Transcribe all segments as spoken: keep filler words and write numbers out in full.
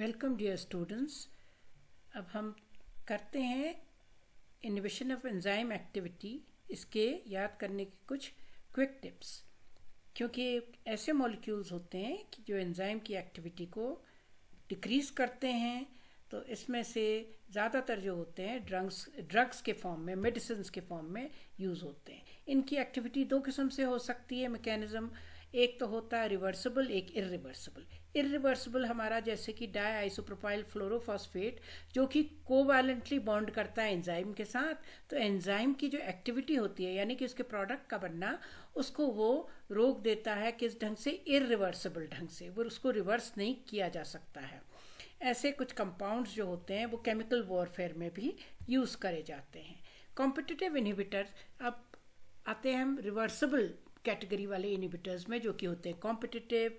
Welcome dear students, अब हम करते हैं इनहिबिशन ऑफ एंजाइम एक्टिविटी। इसके याद करने के कुछ क्विक टिप्स, क्योंकि ऐसे मॉलिक्यूल्स होते हैं कि जो एंजाइम की एक्टिविटी को डिक्रीज़ करते हैं। तो इसमें से ज़्यादातर जो होते हैं ड्रग्स ड्रग्स के फॉर्म में, मेडिसिन के फॉर्म में यूज़ होते हैं। इनकी एक्टिविटी दो किस्म से हो सकती है मैकेनिज़्म। एक तो होता है रिवर्सिबल, एक इरिवर्सिबल। इरिवर्सिबल हमारा जैसे कि डाइआइसोप्रोपाइल फ्लोरोफॉस्फेट, जो कि कोवैलेंटली बॉन्ड करता है एंजाइम के साथ, तो एंजाइम की जो एक्टिविटी होती है यानी कि उसके प्रोडक्ट का बनना, उसको वो रोक देता है। किस ढंग से? इरिवर्सिबल ढंग से, वो उसको रिवर्स नहीं किया जा सकता है। ऐसे कुछ कंपाउंड्स जो होते हैं वो केमिकल वॉरफेयर में भी यूज़ करे जाते हैं। कॉम्पिटिटिव इनहिबिटर्स, अब आते हैं हम रिवर्सिबल कैटेगरी वाले इनहिबिटर्स में, जो कि होते हैं competitive,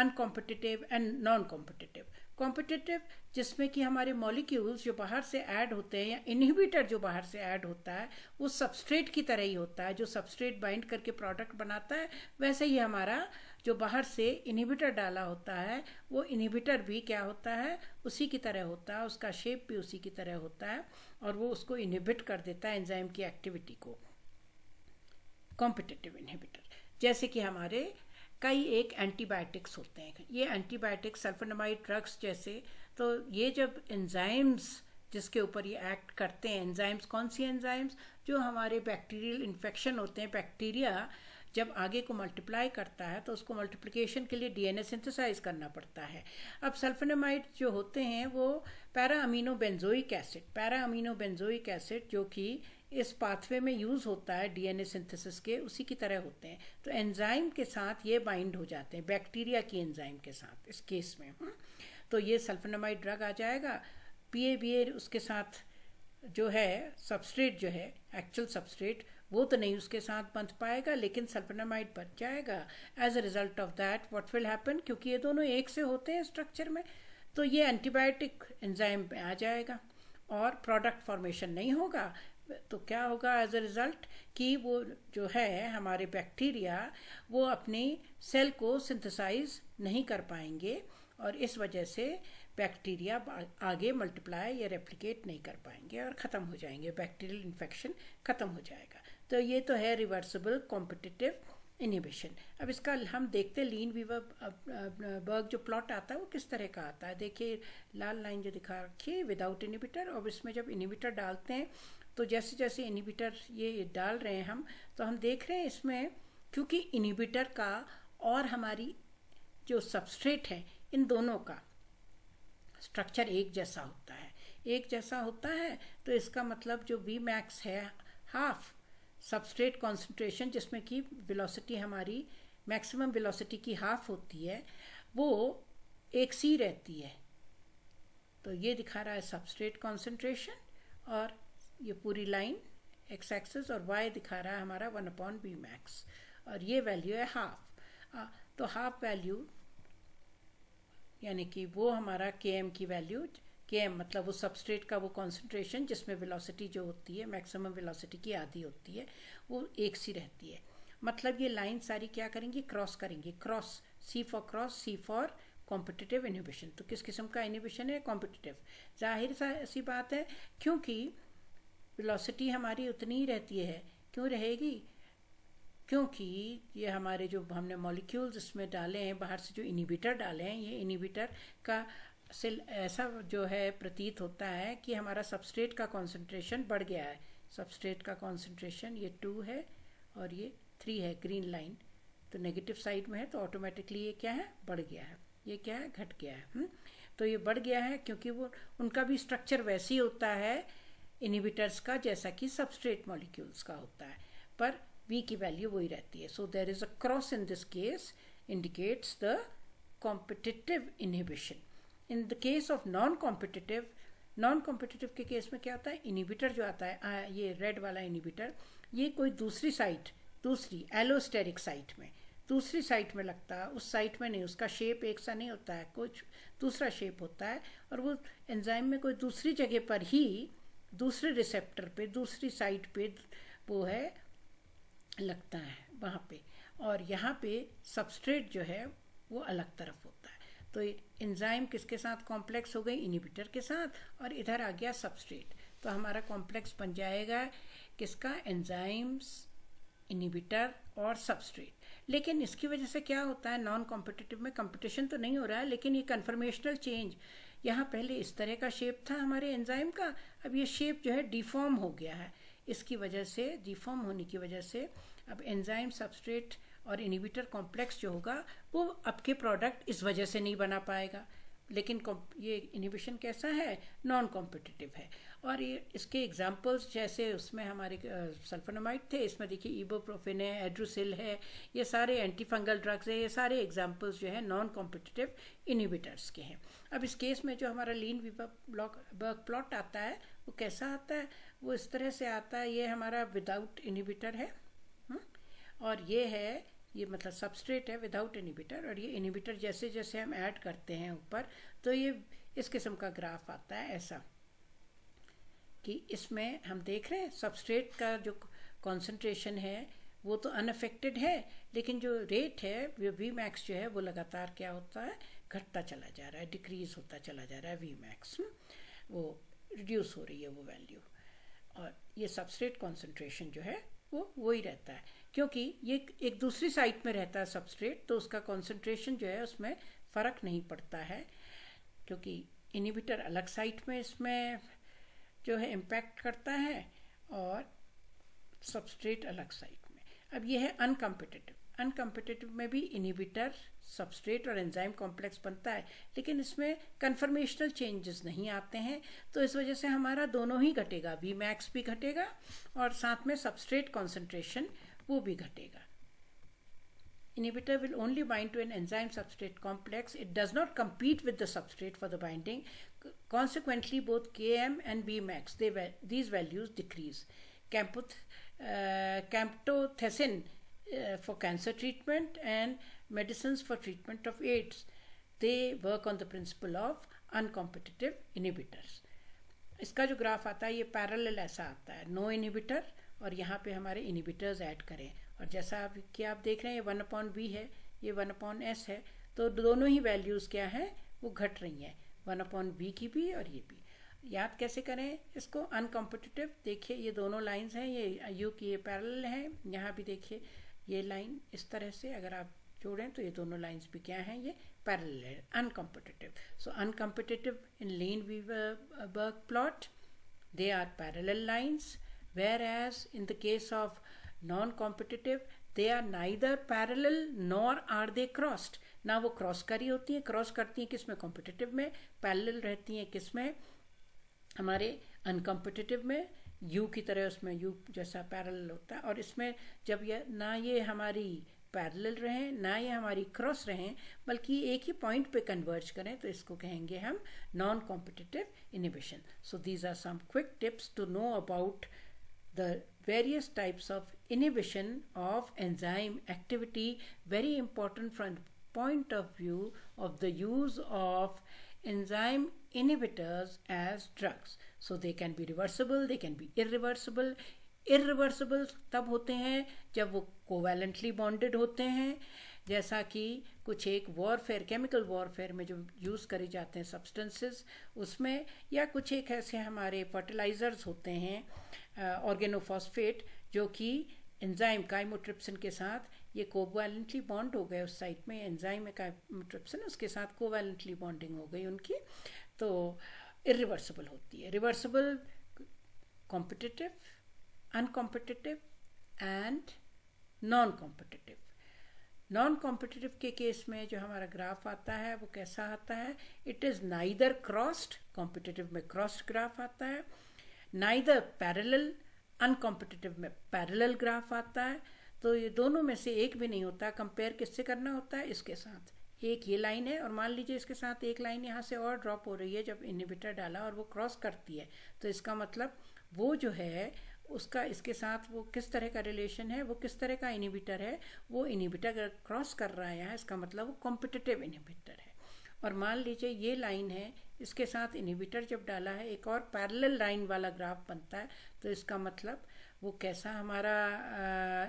uncompetitive and non competitive. Competitive जिसमें कि हमारे मॉलिक्यूल्स जो बाहर से ऐड होते हैं या इनहिबिटर जो बाहर से ऐड होता है वो सबस्ट्रेट की तरह ही होता है। जो सबस्ट्रेट बाइंड करके प्रोडक्ट बनाता है, वैसे ही हमारा जो बाहर से इनहिबिटर डाला होता है वो इनहिबिटर भी क्या होता है, उसी की तरह होता है, उसका शेप भी उसी की तरह होता है, और वो उसको इनहिबिट कर देता है एंजाइम की एक्टिविटी को। कॉम्पिटिटिव इनहिबिटर जैसे कि हमारे कई एक एंटीबायोटिक्स होते हैं। ये एंटीबायोटिक्स, सल्फोनामाइड ड्रग्स जैसे, तो ये जब एंजाइम्स जिसके ऊपर ये एक्ट करते हैं, एंजाइम्स कौन सी एंजाइम्स? जो हमारे बैक्टीरियल इन्फेक्शन होते हैं। बैक्टीरिया जब आगे को मल्टीप्लाई करता है तो उसको मल्टीप्लिकेशन के लिए डीएनए सिंथेसाइज करना पड़ता है। अब सल्फोनामाइड जो होते हैं वो पैरा-अमीनोबेंजोइक एसिड, पैरा-अमीनोबेंजोइक एसिड जो कि इस पाथवे में यूज़ होता है डीएनए सिंथेसिस के, उसी की तरह होते हैं। तो एंजाइम के साथ ये बाइंड हो जाते हैं, बैक्टीरिया की एंजाइम के साथ इस केस में। हुँ? तो ये सल्फोनामाइड ड्रग आ जाएगा, पीएबीए उसके साथ जो है सबस्ट्रेट, जो है एक्चुअल सबस्ट्रेट वो तो नहीं उसके साथ बंध पाएगा, लेकिन सल्फोनामाइड बच जाएगा। As a result of that what will happen, क्योंकि ये दोनों एक से होते हैं स्ट्रक्चर में, तो ये एंटीबायोटिक एंजाइम में आ जाएगा और प्रोडक्ट फॉर्मेशन नहीं होगा। तो क्या होगा एज अ रिज़ल्ट कि वो जो है हमारे बैक्टीरिया वो अपनी सेल को सिंथेसाइज नहीं कर पाएंगे, और इस वजह से बैक्टीरिया आगे मल्टीप्लाई या रेप्लिकेट नहीं कर पाएंगे और ख़त्म हो जाएंगे, बैक्टीरियल इन्फेक्शन ख़त्म हो जाएगा। तो ये तो है रिवर्सिबल कॉम्पिटिटिव इनहिबिशन। अब इसका हम देखते हैं लीनवीवर बर्क जो प्लॉट आता है वो किस तरह का आता है। देखिए लाल लाइन जो दिखा रखिए विदाउट इनहिबिटर, और इसमें जब इनहिबिटर डालते हैं तो जैसे जैसे इनहिबिटर ये डाल रहे हैं हम, तो हम देख रहे हैं इसमें क्योंकि इनहिबिटर का और हमारी जो सबस्ट्रेट है इन दोनों का स्ट्रक्चर एक जैसा होता है। एक जैसा होता है तो इसका मतलब जो वी मैक्स है, हाफ सबस्ट्रेट कॉन्सेंट्रेशन जिसमें कि वेलोसिटी हमारी मैक्सिमम वेलोसिटी की हाफ होती है, वो एक सी रहती है। तो ये दिखा रहा है सबस्ट्रेट कॉन्सेंट्रेशन, और ये पूरी लाइन एक्स एक्सिस, और वाई दिखा रहा है हमारा वन अपॉन वी मैक्स, और ये वैल्यू है हाफ। आ, तो हाफ वैल्यू यानी कि वो हमारा Km की वैल्यू, Km मतलब वो सबस्ट्रेट का वो कॉन्सेंट्रेशन जिसमें वेलोसिटी जो होती है मैक्सिमम वेलोसिटी की आधी होती है, वो एक सी रहती है। मतलब ये लाइन सारी क्या करेंगी, क्रॉस करेंगी। Cross, C for cross, C for competitive inhibition. तो किस किस्म का इनहिबिशन है? कॉम्पिटिटिव। जाहिर सा ऐसी बात है क्योंकि वेलोसिटी हमारी उतनी ही रहती है। क्यों रहेगी? क्योंकि ये हमारे जो हमने मॉलिक्यूल्स इसमें डाले हैं बाहर से, जो इनहिबिटर डाले हैं, ये इनहिबिटर का से ऐसा जो है प्रतीत होता है कि हमारा सबस्ट्रेट का कॉन्सेंट्रेशन बढ़ गया है। सबस्ट्रेट का कॉन्सेंट्रेशन ये टू है और ये थ्री है, ग्रीन लाइन तो नेगेटिव साइड में है, तो ऑटोमेटिकली ये क्या है, बढ़ गया है। ये क्या है, घट गया है। हुँ? तो ये बढ़ गया है क्योंकि वो उनका भी स्ट्रक्चर वैसे ही होता है इनहिबिटर्स का जैसा कि सबस्ट्रेट मॉलिक्यूल्स का होता है, पर V की वैल्यू वही रहती है। So there is a cross in this case, indicates the competitive inhibition. In the case of non competitive, non competitive के केस में क्या होता है, इनहिबिटर जो आता है आ, ये रेड वाला इनहिबिटर, ये कोई दूसरी साइट, दूसरी एलोस्टेरिक साइट में, दूसरी साइट में लगता है, उस साइट में नहीं, उसका शेप एक सा नहीं होता है, कुछ दूसरा शेप होता है, और वो एंजाइम में कोई दूसरी जगह पर ही, दूसरे रिसेप्टर पे, दूसरी साइट पे वो है लगता है वहाँ पे, और यहाँ पे सबस्ट्रेट जो है वो अलग तरफ होता है। तो एंजाइम किसके साथ कॉम्प्लेक्स हो गई, इनहिबिटर के साथ, और इधर आ गया सबस्ट्रेट। तो हमारा कॉम्प्लेक्स बन जाएगा किसका, एंजाइम्स, इनहिबिटर और सबस्ट्रेट। लेकिन इसकी वजह से क्या होता है, नॉन कॉम्पिटिटिव में कंपटीशन तो नहीं हो रहा है, लेकिन ये कन्फर्मेशनल चेंज, यहाँ पहले इस तरह का शेप था हमारे एंजाइम का, अब ये शेप जो है डिफॉर्म हो गया है। इसकी वजह से, डिफॉर्म होने की वजह से अब एंजाइम, सबस्ट्रेट और इनहिबिटर कॉम्प्लेक्स जो होगा वो अब के प्रोडक्ट इस वजह से नहीं बना पाएगा। लेकिन ये इनहिबिशन कैसा है, नॉन कॉम्पिटिटिव है। और ये इसके एग्जांपल्स जैसे उसमें हमारे सल्फोनामाइड थे, इसमें देखिए इबोप्रोफेन है, एड्रोसिल है, ये सारे एंटीफंगल ड्रग्स है, ये सारे एग्जांपल्स जो है नॉन कॉम्पिटिटिव इनहिबिटर्स के हैं। अब इस केस में जो हमारा लीनवीवर बर्क प्लॉट आता है वो कैसा आता है, वो इस तरह से आता है, ये हमारा विदाउट इनहिबिटर है हुँ? और ये है, ये मतलब सबस्ट्रेट है विदाउट इनहिबिटर, और ये इनहिबिटर जैसे जैसे हम ऐड करते हैं ऊपर तो ये इस किस्म का ग्राफ आता है ऐसा कि इसमें हम देख रहे हैं सबस्ट्रेट का जो कॉन्सेंट्रेशन है वो तो अनअफेक्टेड है, लेकिन जो रेट है वो वी मैक्स जो है वो लगातार क्या होता है, घटता चला जा रहा है, डिक्रीज होता चला जा रहा है वी मैक्स, वो रिड्यूस हो रही है वो वैल्यू। और ये सबस्ट्रेट कॉन्सेंट्रेशन जो है वो वही रहता है, क्योंकि ये एक दूसरी साइट में रहता है सबस्ट्रेट, तो उसका कॉन्सेंट्रेशन जो है उसमें फ़र्क नहीं पड़ता है, क्योंकि इनहिबिटर अलग साइट में इसमें जो है इम्पैक्ट करता है और सबस्ट्रेट अलग साइट में। अब ये है अनकम्पिटिटिव, अनकम्पिटिटिव में भी इनहिबिटर, सबस्ट्रेट और एंजाइम कॉम्प्लेक्स बनता है, लेकिन इसमें कन्फर्मेशनल चेंजेस नहीं आते हैं, तो इस वजह से हमारा दोनों ही घटेगा, वी मैक्स भी घटेगा और साथ में सबस्ट्रेट कॉन्सेंट्रेशन वो भी घटेगा। Inhibitor will only bind to an enzyme substrate complex. It does not compete with the substrate for the binding. Consequently, both K M and Vmax, they these values decrease. Camptoth, uh, Camptothecin uh, for cancer treatment and medicines for treatment of AIDS, they work on the principle of uncompetitive inhibitors. इसका जो graph आता है ये parallel ऐसा आता है, no inhibitor और यहाँ पे हमारे इनहिबिटर्स ऐड करें, और जैसा आप कि आप देख रहे हैं ये वन अपॉन बी है, ये वन अपॉन एस है, तो दोनों ही वैल्यूज़ क्या हैं वो घट रही हैं, वन अपॉन बी की भी और ये भी। याद कैसे करें इसको, अनकॉम्पिटिटिव, देखिए ये दोनों लाइंस हैं, ये यू की ये पैरेलल है, यहाँ भी देखिए ये लाइन इस तरह से अगर आप जोड़ें तो ये दोनों लाइंस भी क्या हैं, ये पैरेलल है, uncompetitive. So uncompetitive in Lineweaver Burk plot they are parallel lines, whereas in the case of non-competitive they are neither parallel nor are they crossed. ना वो क्रॉस करी होती हैं, क्रॉस करती हैं किस में, कॉम्पिटिटिव में, पैरेलल रहती हैं किस में, हमारे अनकम्पिटिटिव में, यू की तरह उसमें यू जैसा पैरेलल होता है, और इसमें जब ये ना ये हमारी पैरेलल रहें ना ये हमारी क्रॉस रहें बल्कि एक ही पॉइंट पे कन्वर्ज करें तो इसको कहेंगे हम non competitive inhibition. So these are some quick tips to know about the various types of inhibition of enzyme activity, very important from the point of view of the use of enzyme inhibitors as drugs. So they can be reversible, they can be irreversible. Irreversible तब होते हैं जब वो covalently bonded होते हैं, जैसा कि कुछ एक वॉरफेयर, केमिकल वॉरफेयर में जो यूज़ करे जाते हैं सब्सटेंसेस उसमें, या कुछ एक ऐसे हमारे फर्टिलाइज़र्स होते हैं ऑर्गेनोफॉस्फेट जो कि एंजाइम काइमोट्रिप्सिन के साथ ये कोवैलेंटली बॉन्ड हो गए उस साइट में, एंजाइम में काइमोट्रिप्सिन उसके साथ कोवैलेंटली बॉन्डिंग हो गई उनकी, तो इरिवर्सिबल होती है। Reversible competitive, uncompetitive and non competitive. Non competitive के केस में जो हमारा ग्राफ आता है वो कैसा आता है, it is neither crossed, competitive में क्रॉस्ड ग्राफ आता है, नाइदर पैरेलल, अनकॉम्पिटिटिव में पैरेलल ग्राफ आता है, तो ये दोनों में से एक भी नहीं होता। कंपेयर किससे करना होता है, इसके साथ एक ये लाइन है और मान लीजिए इसके साथ एक लाइन यहाँ से और ड्रॉप हो रही है जब इनहिबिटर डाला और वो क्रॉस करती है, तो इसका मतलब वो जो है उसका इसके साथ वो किस तरह का रिलेशन है, वो किस तरह का इनहिबिटर है, वो इनहिबिटर क्रॉस कर रहा है यहाँ, इसका मतलब वो कॉम्पिटिटिव इनहिबिटर है। और मान लीजिए ये लाइन है, इसके साथ इनहिबिटर जब डाला है एक और पैरेलल लाइन वाला ग्राफ बनता है, तो इसका मतलब वो कैसा हमारा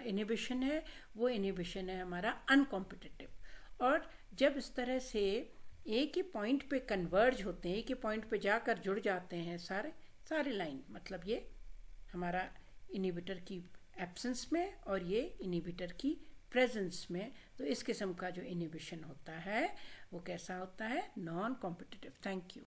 इनहिबिशन है, वो इनहिबिशन है हमारा अनकॉम्पिटिटिव। और जब इस तरह से एक ही पॉइंट पे कन्वर्ज होते हैं, एक ही पॉइंट पे जाकर जुड़ जाते हैं सारे सारे लाइन। मतलब ये हमारा इनहिबिटर की एब्सेंस में और ये इनहिबिटर की प्रेजेंस में। तो इस किस्म का जो इनहिबिशन होता है वो कैसा होता है? Non competitive. Thank you.